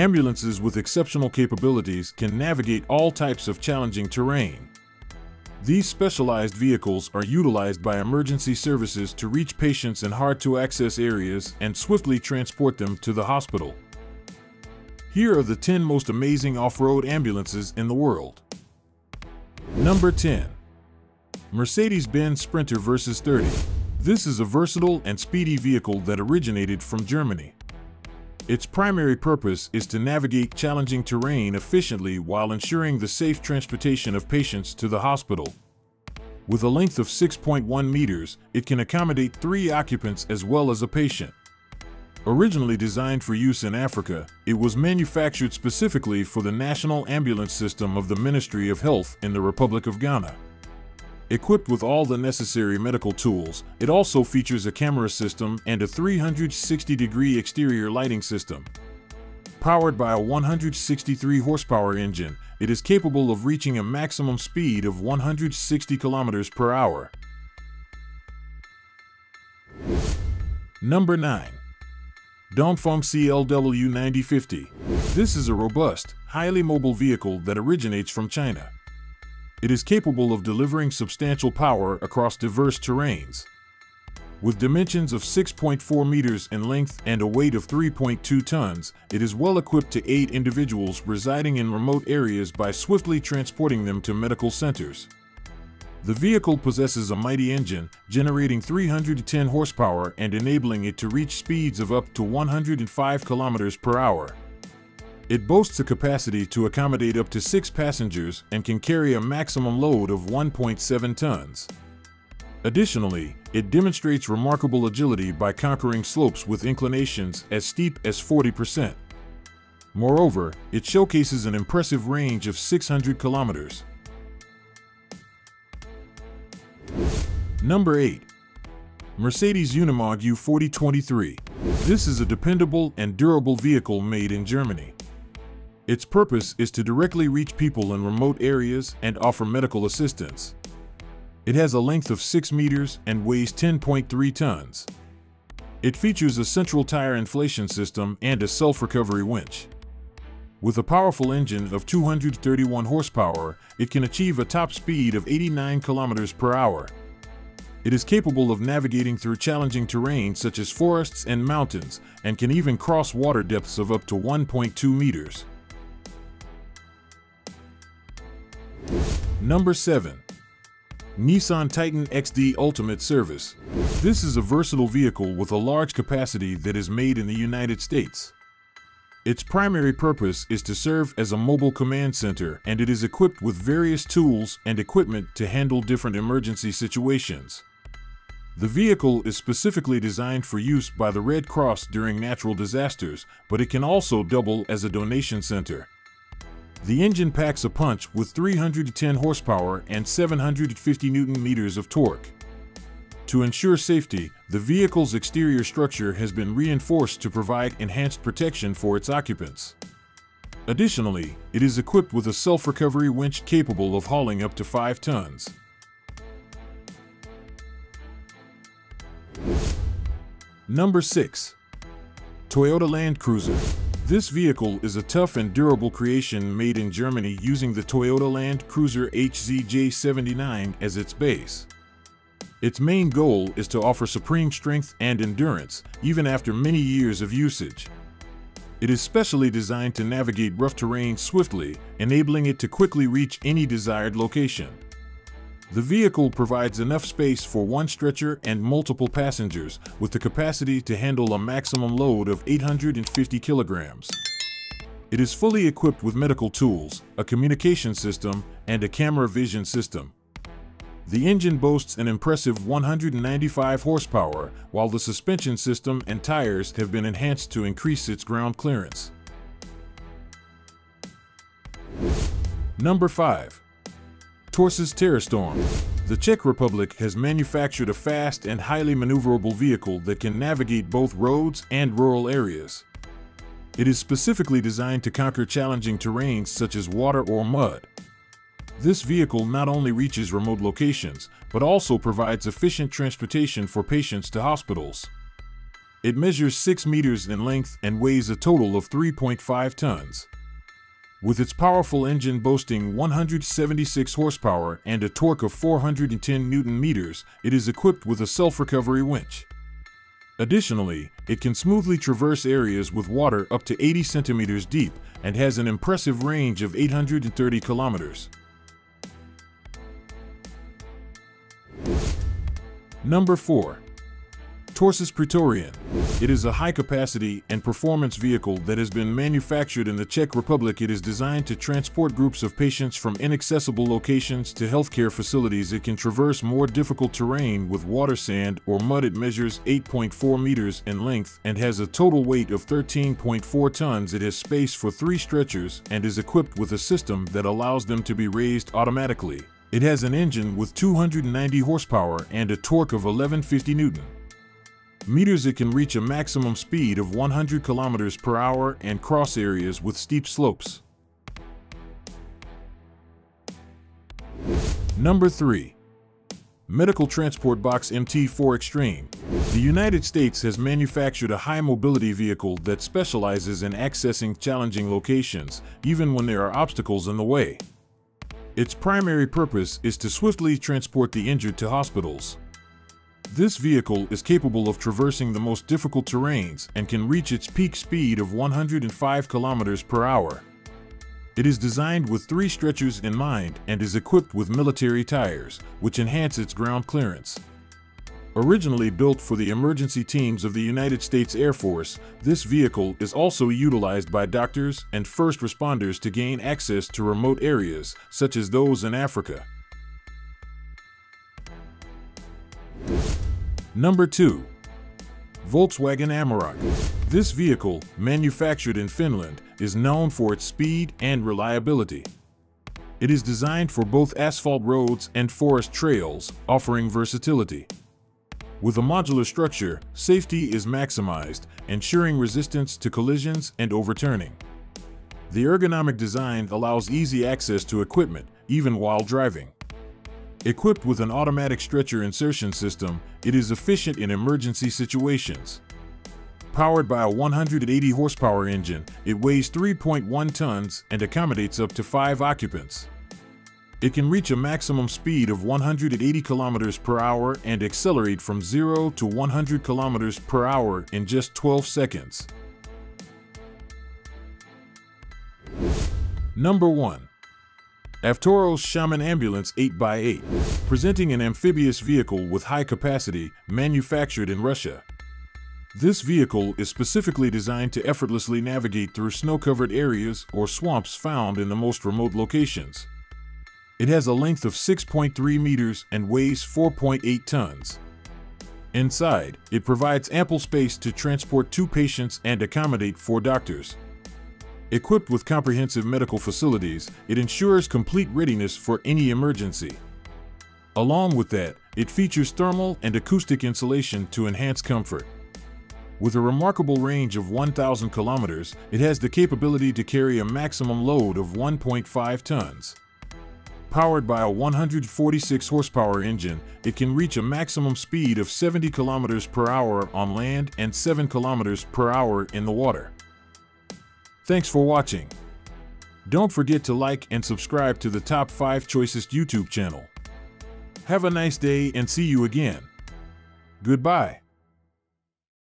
ambulances with exceptional capabilities can navigate all types of challenging terrain. These specialized vehicles are utilized by emergency services to reach patients in hard-to-access areas and swiftly transport them to the hospital. Here are the 10 most amazing off-road ambulances in the world. Number 10. Mercedes-Benz Sprinter / 30. This is a versatile and speedy vehicle that originated from Germany. Its primary purpose is to navigate challenging terrain efficiently while ensuring the safe transportation of patients to the hospital. With a length of 6.1 meters, it can accommodate 3 occupants as well as a patient. Originally designed for use in Africa, it was manufactured specifically for the National Ambulance System of the Ministry of Health in the Republic of Ghana. Equipped with all the necessary medical tools, it also features a camera system and a 360-degree exterior lighting system. Powered by a 163-horsepower engine, it is capable of reaching a maximum speed of 160 kilometers per hour. Number 9. Dongfeng CLW 9050. This is a robust, highly mobile vehicle that originates from China. It is capable of delivering substantial power across diverse terrains. With dimensions of 6.4 meters in length and a weight of 3.2 tons, it is well equipped to aid individuals residing in remote areas by swiftly transporting them to medical centers. The vehicle possesses a mighty engine, generating 310 horsepower and enabling it to reach speeds of up to 105 kilometers per hour. It boasts a capacity to accommodate up to 6 passengers and can carry a maximum load of 1.7 tons. Additionally, it demonstrates remarkable agility by conquering slopes with inclinations as steep as 40%. Moreover, it showcases an impressive range of 600 kilometers. Number 8. Mercedes Unimog U4023. This is a dependable and durable vehicle made in Germany. Its purpose is to directly reach people in remote areas and offer medical assistance. It has a length of 6 meters and weighs 10.3 tons. It features a central tire inflation system and a self-recovery winch. With a powerful engine of 231 horsepower, it can achieve a top speed of 89 kilometers per hour. It is capable of navigating through challenging terrain such as forests and mountains, and can even cross water depths of up to 1.2 meters. Number 7. Nissan Titan XD Ultimate Service. This is a versatile vehicle with a large capacity that is made in the United States. Its primary purpose is to serve as a mobile command center, and it is equipped with various tools and equipment to handle different emergency situations. The vehicle is specifically designed for use by the Red Cross during natural disasters, but it can also double as a donation center. The engine packs a punch with 310 horsepower and 750 Newton-meters of torque. To ensure safety, the vehicle's exterior structure has been reinforced to provide enhanced protection for its occupants. Additionally, it is equipped with a self-recovery winch capable of hauling up to 5 tons. Number 6. Toyota Land Cruiser. This vehicle is a tough and durable creation made in Germany using the Toyota Land Cruiser HZJ79 as its base. Its main goal is to offer supreme strength and endurance, even after many years of usage. It is specially designed to navigate rough terrain swiftly, enabling it to quickly reach any desired location. The vehicle provides enough space for one stretcher and multiple passengers, with the capacity to handle a maximum load of 850 kilograms. It is fully equipped with medical tools, a communication system, and a camera vision system. The engine boasts an impressive 195 horsepower, while the suspension system and tires have been enhanced to increase its ground clearance. Number 5. Torsus TerraStorm. The Czech Republic has manufactured a fast and highly maneuverable vehicle that can navigate both roads and rural areas. It is specifically designed to conquer challenging terrains such as water or mud. This vehicle not only reaches remote locations, but also provides efficient transportation for patients to hospitals. It measures 6 meters in length and weighs a total of 3.5 tons. With its powerful engine boasting 176 horsepower and a torque of 410 Newton-meters, it is equipped with a self-recovery winch. Additionally, it can smoothly traverse areas with water up to 80 centimeters deep and has an impressive range of 830 kilometers. Number 4. Torsus Praetorian. It is a high-capacity and performance vehicle that has been manufactured in the Czech Republic. It is designed to transport groups of patients from inaccessible locations to healthcare facilities. It can traverse more difficult terrain with water, sand, or mud. It measures 8.4 meters in length and has a total weight of 13.4 tons. It has space for 3 stretchers and is equipped with a system that allows them to be raised automatically. It has an engine with 290 horsepower and a torque of 1150 Newton. Meters it can reach a maximum speed of 100 kilometers per hour and cross areas with steep slopes. Number 3. Medical Transport Box MT4 Extreme. The United States has manufactured a high-mobility vehicle that specializes in accessing challenging locations, even when there are obstacles in the way. Its primary purpose is to swiftly transport the injured to hospitals. This vehicle is capable of traversing the most difficult terrains and can reach its peak speed of 105 kilometers per hour. It is designed with 3 stretchers in mind and is equipped with military tires, which enhance its ground clearance. Originally built for the emergency teams of the United States Air Force, this vehicle is also utilized by doctors and first responders to gain access to remote areas, such as those in Africa. Number 2. Volkswagen Amarok. This vehicle, manufactured in Finland, is known for its speed and reliability. It is designed for both asphalt roads and forest trails, offering versatility. With a modular structure, safety is maximized, ensuring resistance to collisions and overturning. The ergonomic design allows easy access to equipment, even while driving. Equipped with an automatic stretcher insertion system, it is efficient in emergency situations. Powered by a 180 horsepower engine, it weighs 3.1 tons and accommodates up to 5 occupants. It can reach a maximum speed of 180 kilometers per hour and accelerate from 0 to 100 kilometers per hour in just 12 seconds. Number 1. Avtoro's Shaman Ambulance 8x8, presenting an amphibious vehicle with high capacity, manufactured in Russia. This vehicle is specifically designed to effortlessly navigate through snow-covered areas or swamps found in the most remote locations. It has a length of 6.3 meters and weighs 4.8 tons. Inside, it provides ample space to transport 2 patients and accommodate 4 doctors. Equipped with comprehensive medical facilities, it ensures complete readiness for any emergency. Along with that, it features thermal and acoustic insulation to enhance comfort. With a remarkable range of 1,000 kilometers, it has the capability to carry a maximum load of 1.5 tons. Powered by a 146 horsepower engine, it can reach a maximum speed of 70 kilometers per hour on land and 7 kilometers per hour in the water. Thanks for watching. Don't forget to like and subscribe to the Top 5 Choicest YouTube channel. Have a nice day and see you again. Goodbye.